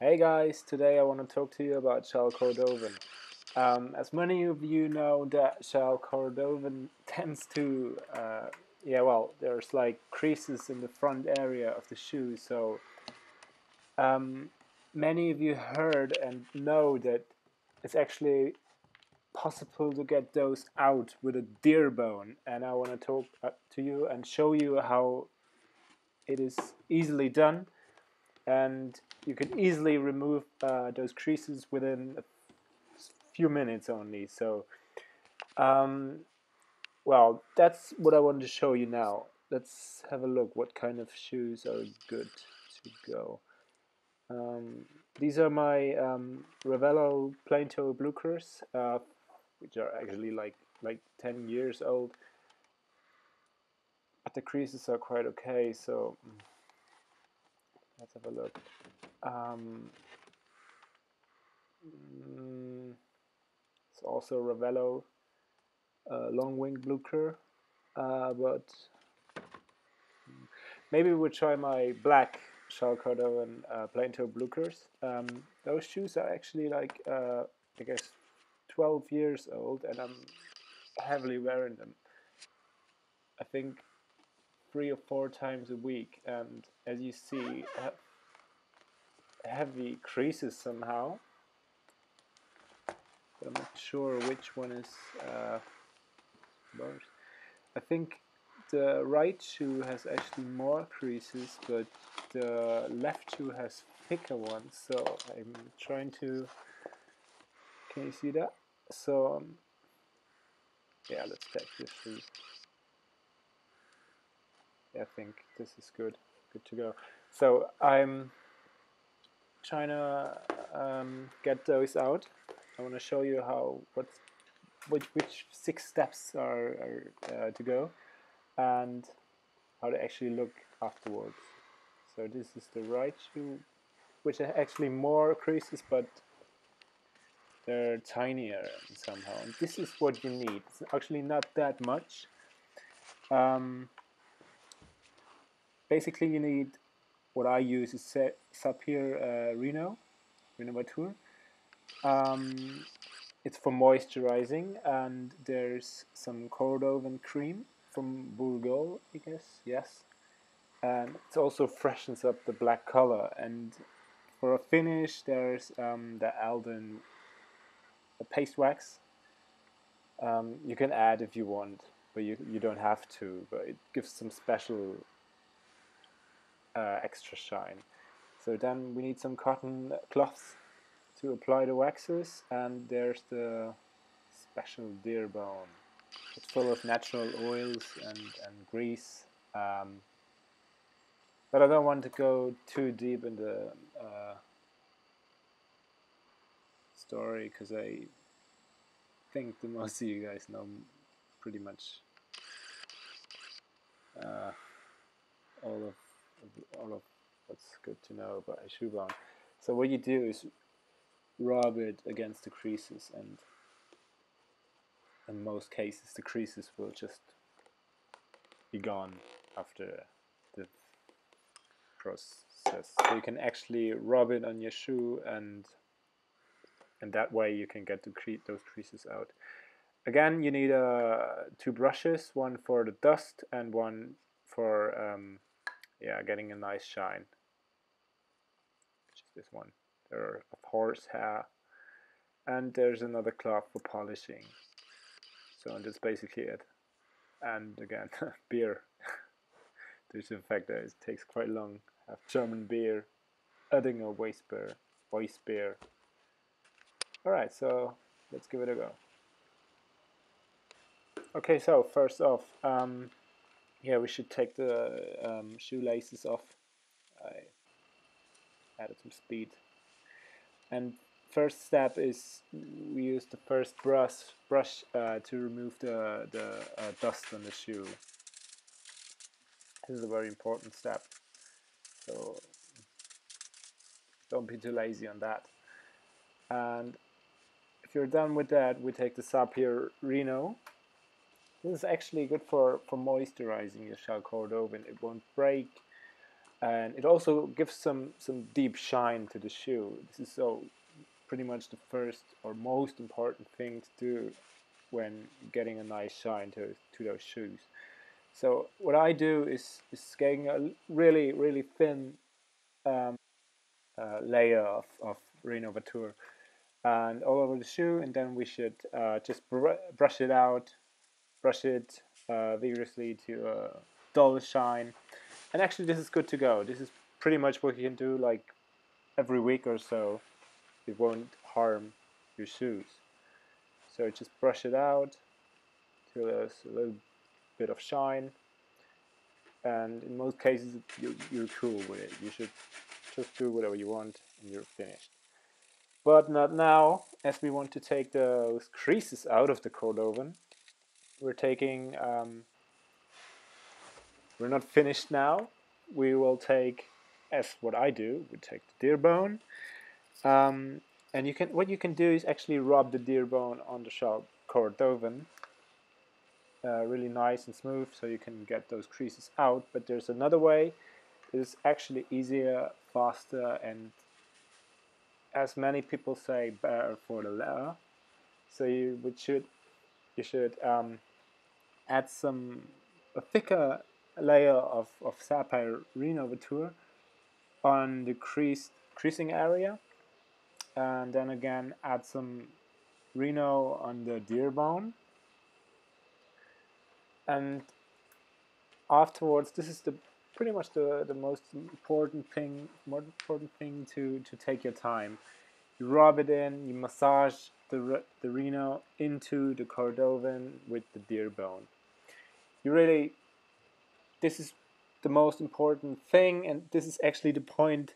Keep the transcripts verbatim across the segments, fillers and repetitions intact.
Hey guys, today I want to talk to you about Shell Cordovan. Um, as many of you know, that Shell Cordovan tends to, uh, yeah, well, there's like creases in the front area of the shoe, so um, many of you heard and know that it's actually possible to get those out with a Deerbone, and I want to talk to you and show you how it is easily done. And you can easily remove uh, those creases within a few minutes only. So, um, well, that's what I wanted to show you now. Let's have a look what kind of shoes are good to go. Um, these are my um, Ravello Plain Toe Bluchers, uh, which are actually like like ten years old. But the creases are quite okay, so let's have a look. Um, it's also Ravello uh, long wing blucher, uh, but maybe we'll try my black Shell Cordovan uh, plain toe bluchers. Um, those shoes are actually like uh, I guess twelve years old, and I'm heavily wearing them. I think three or four times a week, and as you see, have heavy creases somehow. I'm not sure which one is uh, worse. I think the right shoe has actually more creases, but the left shoe has thicker ones. So I'm trying to. Can you see that? So um, yeah, let's check this shoe. I think this is good, good to go. So I'm trying to um, get those out. I want to show you how what's, which which six steps are, are uh, to go, and how they actually look afterwards. So this is the right shoe, which are actually more creases, but they're tinier somehow. And this is what you need. It's actually not that much. Um, Basically, you need what I use is Saphir uh, Reno, Rénovateur. Um, it's for moisturizing, and there's some Cordovan cream from Burgol, I guess. Yes, and it also freshens up the black color. And for a finish, there's um, the Alden the paste wax. Um, you can add if you want, but you you don't have to. But it gives some special. Uh, extra shine. So then we need some cotton cloths to apply the waxes, and there's the special Deerbone. It's full of natural oils and, and grease, um, but I don't want to go too deep in the uh, story, because I think the most of you guys know pretty much uh, all of all of what's good to know about a shoe bone. So what you do is rub it against the creases, and in most cases the creases will just be gone after the process. So you can actually rub it on your shoe, and and that way you can get to create those creases out. Again, you need uh, two brushes, one for the dust and one for um, yeah, getting a nice shine, which is this one. There are horsehair, and there's another cloth for polishing. So, and that's basically it. And again, beer. There's in fact that it takes quite long. I have German beer, Uettinger Weissbier, Weissbier. All right, so let's give it a go. Okay, so first off. Um, Yeah, we should take the um, shoelaces off. I added some speed. And first step is we use the first brush brush uh, to remove the the uh, dust on the shoe. This is a very important step. So don't be too lazy on that. And if you're done with that, we take the Saphir Reno. This is actually good for, for moisturizing your Shell Cordovan. It won't break, and it also gives some some deep shine to the shoe. This is so pretty much the first or most important thing to do when getting a nice shine to to those shoes. So what I do is is getting a really really thin um, uh, layer of, of Rénovateur and all over the shoe, and then we should uh, just br brush it out, brush it uh, vigorously to a dull shine. And actually this is good to go. This is pretty much what you can do like every week or so. It won't harm your shoes. So just brush it out till there's a little bit of shine, and in most cases you, you're cool with it. You should just do whatever you want and you're finished. But not now, as we want to take those creases out of the Cordovan. We're taking um, We're not finished now. We will take, as what I do, we take the Deerbone, um, and you can what you can do is actually rub the Deerbone on the Shell Cordovan, uh, really nice and smooth, so you can get those creases out. But there's another way. It's actually easier, faster, and as many people say, better for the leather. So you would should you should um, add some a thicker layer of, of Saphir Rénovateur on the creased, creasing area, and then again add some Reno on the Deerbone, and afterwards this is the pretty much the, the most important thing most important thing to, to take your time. You rub it in, you massage the, the Reno into the Cordovan with the Deerbone. You really This is the most important thing, and this is actually the point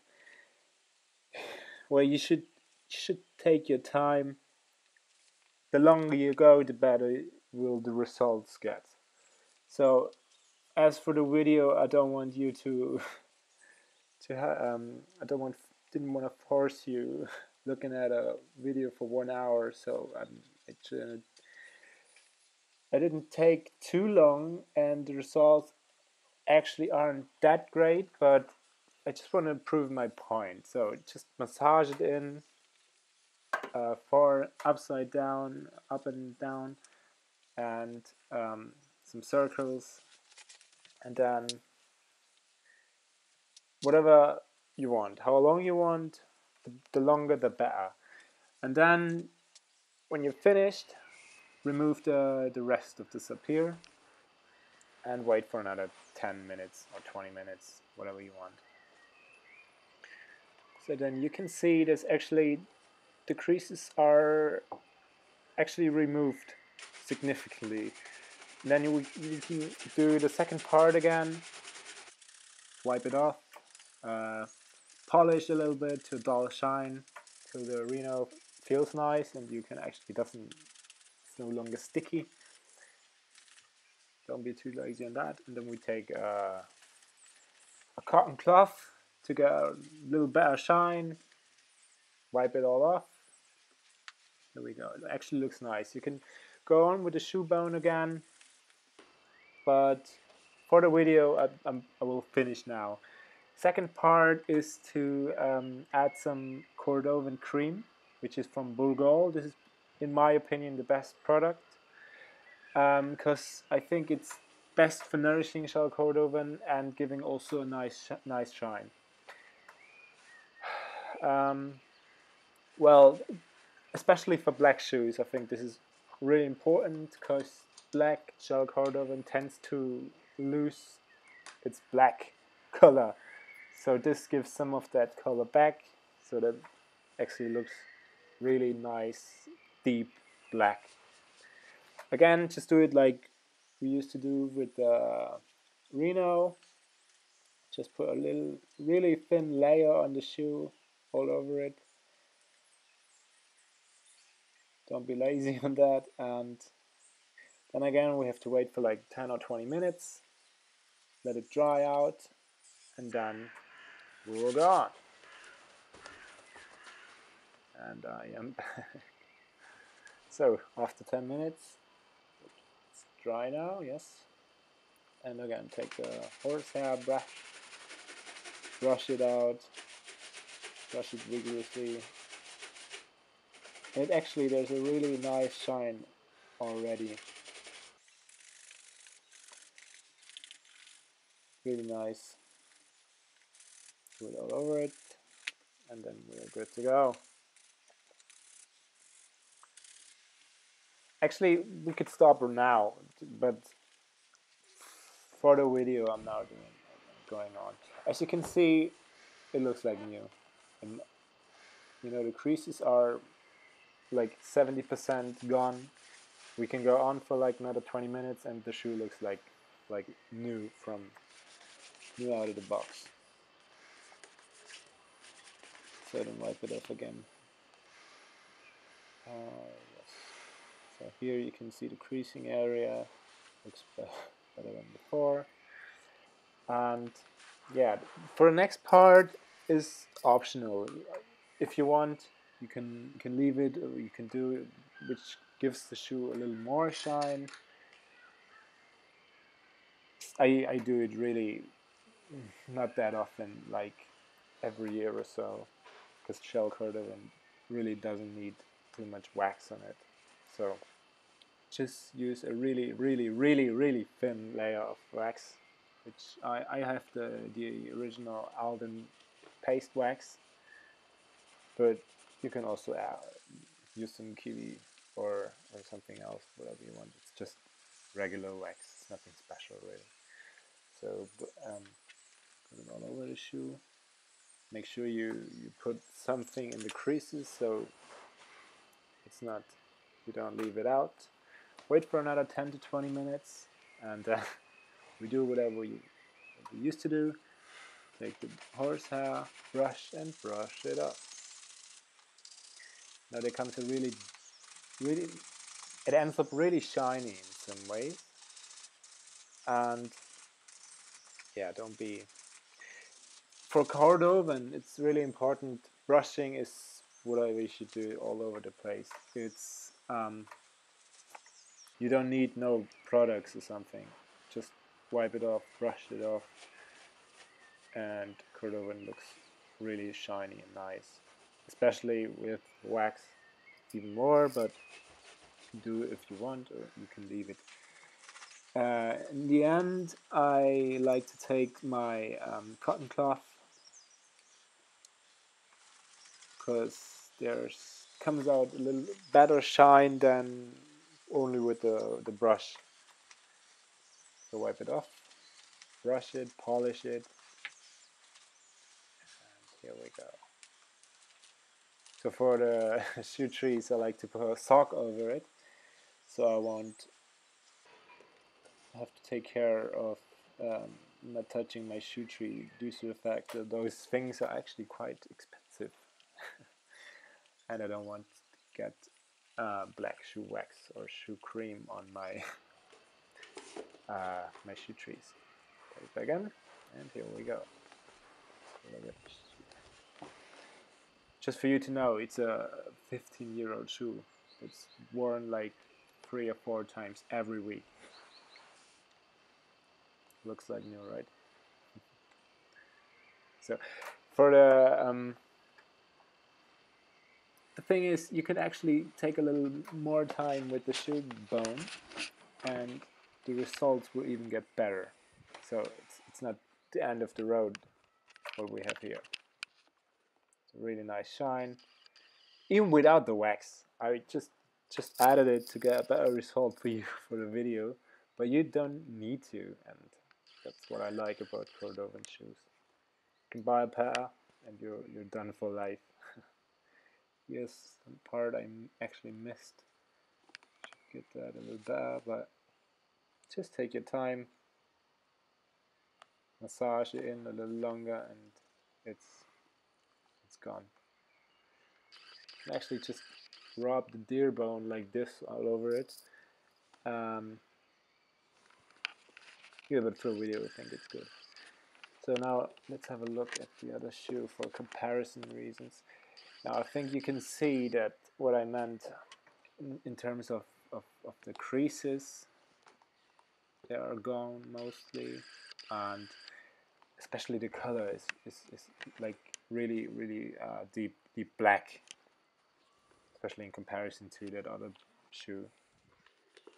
where you should should take your time. The longer you go, the better will the results get. So, as for the video, I don't want you to to ha um I don't want didn't want to force you looking at a video for one hour. So I'm it's uh, I didn't take too long, and the results actually aren't that great, but I just want to prove my point. So just massage it in, uh, far, upside down, up and down, and um, some circles, and then whatever you want, how long you want, the, the longer the better. And then when you're finished, remove the, the rest of the Saphir and wait for another ten minutes or twenty minutes, whatever you want. So then you can see there's actually the creases are actually removed significantly. And then you, you can do the second part again, wipe it off, uh, polish a little bit to a dull shine till the Reno feels nice and you can actually, it doesn't, it's no longer sticky. Don't be too lazy on that. And then we take uh, a cotton cloth to get a little better shine. Wipe it all off. There we go. It actually looks nice. You can go on with the shoe bone again. But for the video, I, I'm, I will finish now. Second part is to um, add some Cordovan cream, which is from Burgol. This is, in my opinion, the best product, because um, I think it's best for nourishing Shell Cordovan and giving also a nice, sh nice shine. Um, well, especially for black shoes, I think this is really important, because black Shell Cordovan tends to lose its black color. So this gives some of that color back, so that actually looks really nice, deep black. Again, just do it like we used to do with the Reno. Just put a little, really thin layer on the shoe, all over it. Don't be lazy on that. And then again, we have to wait for like ten or twenty minutes. Let it dry out, and then we will go on. And I am back. So after ten minutes. Dry now, yes. And again, take the horsehair brush brush it out, brush it vigorously. And actually there's a really nice shine already. Really nice. Do it all over it, and then we're good to go. Actually, we could stop now, but for the video I'm now doing going on. As you can see, it looks like new. And you know, the creases are like seventy percent gone. We can go on for like another twenty minutes and the shoe looks like like new from new out of the box. So I don't wipe it off again. Uh, yes. So here you can see the creasing area looks better than before. And yeah, for the next part is optional. If you want, you can you can leave it, or you can do it, which gives the shoe a little more shine. I I do it really not that often, like every year or so, because Shell Cordovan really doesn't need too much wax on it. So just use a really, really, really, really thin layer of wax, which I, I have the, the original Alden paste wax, but you can also add, use some kiwi or, or something else, whatever you want. It's just regular wax, it's nothing special really. So um, put it all over the shoe. Make sure you, you put something in the creases so it's not, you don't leave it out. Wait for another ten to twenty minutes and uh, we do whatever you, we used to do. Take the horsehair, brush and brush it up. Now they come to really, really, it ends up really shiny in some ways. And yeah, don't be, for Cordovan it's really important, brushing is what I wish you do all over the place. It's, um, you don't need no products or something. Just wipe it off, brush it off, and Cordovan looks really shiny and nice. Especially with wax, even more, but do if you want, or you can leave it. Uh, in the end, I like to take my um, cotton cloth, because there's comes out a little better shine than only with the, the brush. So wipe it off, brush it, polish it, and here we go. So for the shoe trees, I like to put a sock over it, so I won't have to take care of um, not touching my shoe tree due to the fact that those things are actually quite expensive, and I don't want to get uh, black shoe wax or shoe cream on my Uh, my shoe trees. Put it back in, and here we go. Just for you to know, it's a fifteen year old shoe. It's worn like three or four times every week. Looks like new, right? So, for the um, the thing is, you can actually take a little more time with the shoe bone, and the results will even get better. So it's, it's not the end of the road what we have here. It's a really nice shine. Even without the wax, I just just added it to get a better result for you for the video, but you don't need to, and that's what I like about Cordovan shoes. You can buy a pair and you're, you're done for life. Yes, some part I actually missed. Should get that a little better, but just take your time, massage it in a little longer, and it's it's gone. You can actually just rub the Deerbone like this all over it. Um, give it for a video, I think it's good. So now let's have a look at the other shoe for comparison reasons. Now I think you can see that what I meant in, in terms of, of, of the creases. They are gone mostly, and especially the color is, is, is like really, really uh, deep, deep black, especially in comparison to that other shoe,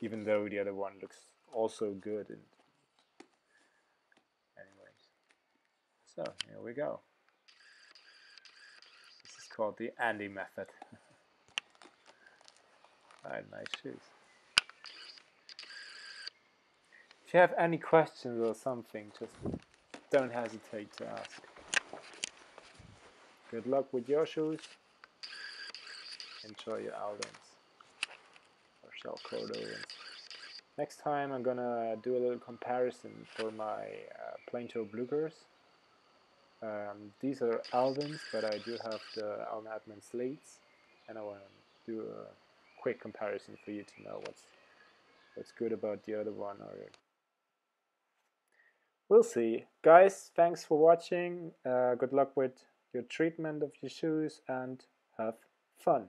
even though the other one looks also good. And anyways, so here we go. This is called the Andy method. Alright, nice shoes. If you have any questions or something, just don't hesitate to ask. Good luck with your shoes. Enjoy your Aldens or Shell Cordovans. Next time I'm gonna do a little comparison for my uh, Plain Toe Bluchers. Um, these are Aldens, but I do have the Almaden slates, and I want to do a quick comparison for you to know what's what's good about the other one. Or we'll see, guys. Thanks for watching. Uh, good luck with your treatment of your shoes, and have fun.